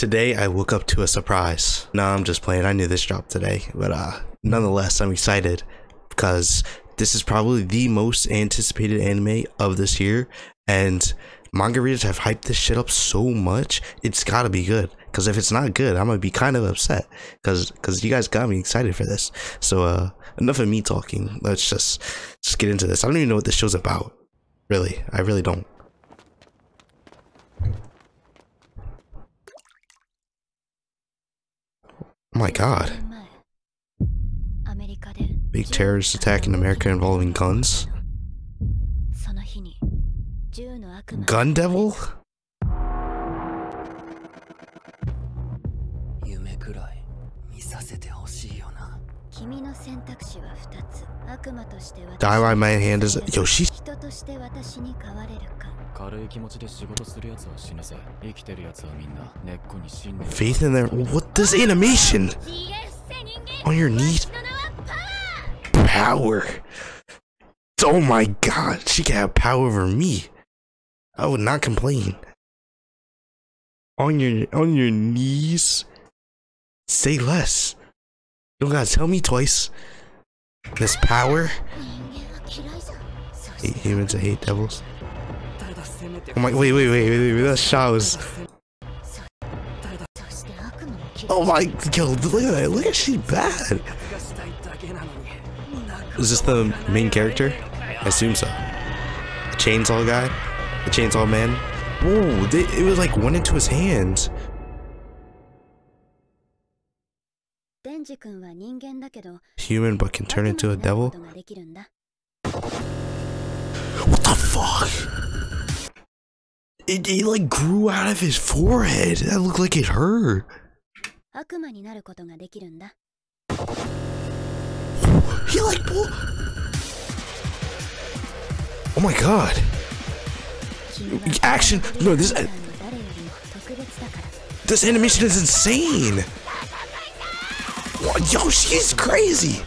Today I woke up to a surprise. No, I'm just playing. I knew this dropped today, but nonetheless, I'm excited because this is probably the most anticipated anime of this year, and manga readers have hyped this shit up so much, it's gotta be good. Because if it's not good, I'm gonna be kind of upset. Because you guys got me excited for this. So enough of me talking. Let's just get into this. I don't even know what this show's about. Really, I really don't. Oh my god. Big terrorist attack in America involving guns. Gun Devil? Die by my hand is Yoshi. Faith in their. What does animation? On your knees. Power. Oh my god, she can have power over me. I would not complain. On your knees. Say less. You don't gotta tell me twice. This power. Hate humans and hate devils. Oh my, wait, that shot was. Oh my, yo, look at she bad. Is this the main character? I assume so. The chainsaw guy? The Chainsaw Man? Whoa, it was like went into his hands. Human but can turn into a devil? What the fuck? It like grew out of his forehead. That looked like it hurt. He like pulled. Oh my god. Action. No, this animation is insane. Yo, she's crazy.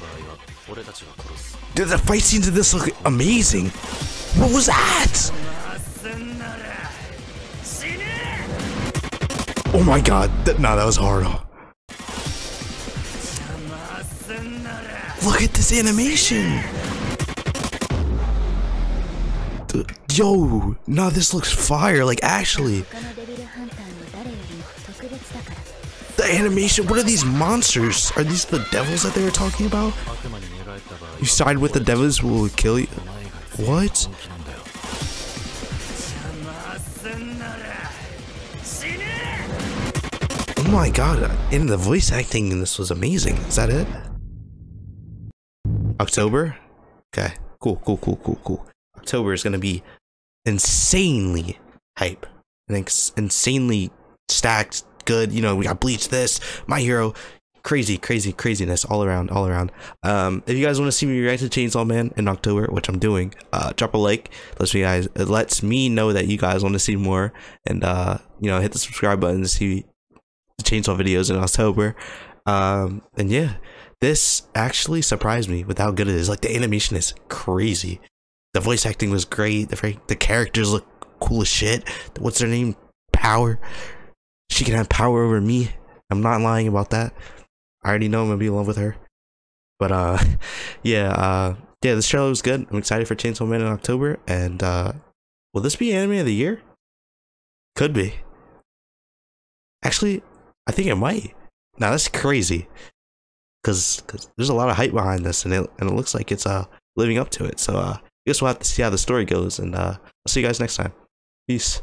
Dude, the fight scenes in this look amazing. What was that? Oh my god, nah, that was hard. Look at this animation. Yo, nah, this looks fire. Like, actually. The animation, what are these monsters? Are these the devils that they were talking about? You side with the devils will kill you. What? Oh my god, and the voice acting in this was amazing. Is that it? October? Okay, cool. October is gonna be insanely hype. I think insanely stacked. Good, you know, we got Bleach, this, My Hero, craziness all around. If you guys want to see me react to Chainsaw Man in October, which I'm doing, drop a like. It lets me know that you guys want to see more, and you know, hit the subscribe button to see the Chainsaw videos in October. And yeah, this actually surprised me with how good it is. Like, the animation is crazy, the voice acting was great, the characters look cool as shit. What's their name? Power. She can have power over me. I'm not lying about that. I already know I'm gonna be in love with her. But yeah, this trailer was good. I'm excited for Chainsaw Man in October, and will this be anime of the year? Could be. Actually, I think it might. Now that's crazy, cause there's a lot of hype behind this, and it looks like it's living up to it. So I guess we'll have to see how the story goes, and I'll see you guys next time. Peace.